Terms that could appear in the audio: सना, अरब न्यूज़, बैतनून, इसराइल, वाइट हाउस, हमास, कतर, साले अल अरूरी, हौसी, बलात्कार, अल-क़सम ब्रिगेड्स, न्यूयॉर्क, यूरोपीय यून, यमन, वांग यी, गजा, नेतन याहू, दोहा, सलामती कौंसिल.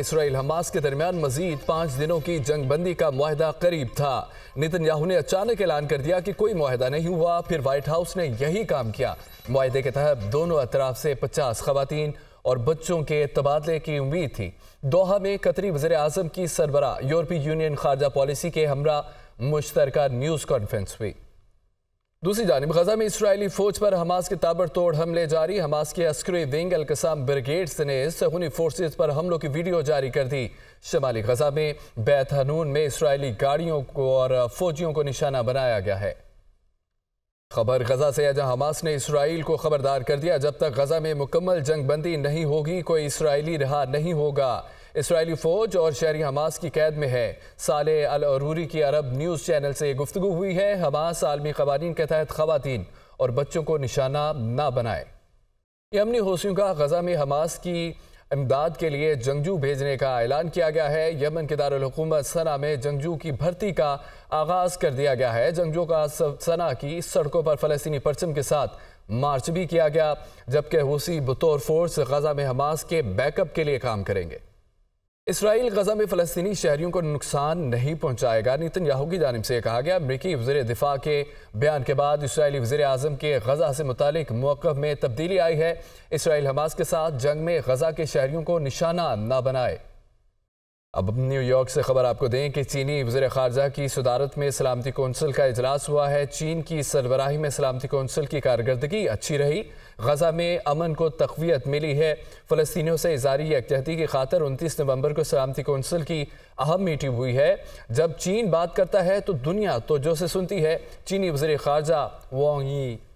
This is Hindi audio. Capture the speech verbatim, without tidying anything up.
इसराइल हमास के दरमियान मजीद पाँच दिनों की जंगबंदी का मुआहदा करीब था। नेतन याहू ने अचानक ऐलान कर दिया कि कोई मुआहदा नहीं हुआ। फिर वाइट हाउस ने यही काम किया। मुआहदे के तहत दोनों अतराफ से पचास खवातीन और बच्चों के तबादले की उम्मीद थी। दोहा में कतरी वज़ीर आज़म की सरबरा यूरोपीय यून खारजा पॉलिसी के हमरा मुश्तरका न्यूज़ कॉन्फ्रेंस हुई। दूसरी जानिब गजा में इसराइली फौज पर हमास के ताबड़तोड़ हमले जारी। हमास के अस्करी विंग अल-क़सम ब्रिगेड्स ने सहूनी फोर्सेस पर हमलों की वीडियो जारी कर दी। शमाली गजा में बैतनून में इसराइली गाड़ियों को और फौजियों को निशाना बनाया गया है। खबर गजा से है, जहाँ हमास ने इसराइल को खबरदार कर दिया, जब तक गजा में मुकम्मल जंगबंदी नहीं होगी कोई इसराइली रहा नहीं होगा। इसराइली फौज और शहरी हमास की कैद में है। साले अल अरूरी की अरब न्यूज़ चैनल से गुफ्तगू हुई है। हमास आलमी कवानीन के तहत खवातीन और बच्चों को निशाना ना बनाए। यमनी हौसियों का गजा में हमास की इमदाद के लिए जंगजू भेजने का ऐलान किया गया है। यमन के दारुल हुकूमत सना में जंगजू की भर्ती का आगाज़ कर दिया गया है। जंगजू का सना की सड़कों पर फ़लस्तीनी परचम के साथ मार्च भी किया गया, जबकि हौसी बतौर फोर्स गजा में हमास के बैकअप के लिए काम करेंगे। इसराइल गजा में फ़लस्तीनी शहरियों को नुकसान नहीं पहुँचाएगा, नेतन्याहू की जानिब से कहा गया। अमरीकी वज़ीर दिफ़ा के बयान के बाद इसराइली वज़ीर आज़म के गजा से मुतालिक मौक़िफ़ में तब्दीली आई है। इसराइल हमास के साथ जंग में गजा के शहरियों को निशाना ना बनाए। अब न्यूयॉर्क से ख़बर आपको दें कि चीनी वज़ीर ख़ारजा की सदारत में सलामती कौंसिल का इजलास हुआ है। चीन की सरबराही में सलामती कौंसिल की कारकर्दगी अच्छी रही। गजा में अमन को तक़वियत मिली है। फ़लस्तीनियों से इज़ारी यकजहती की खातर उनतीस नवंबर को सलामती कौंसिल की अहम मीटिंग हुई है। जब चीन बात करता है तो दुनिया तो जो से सुनती है। चीनी वज़ीर ख़ारजा वांग यी।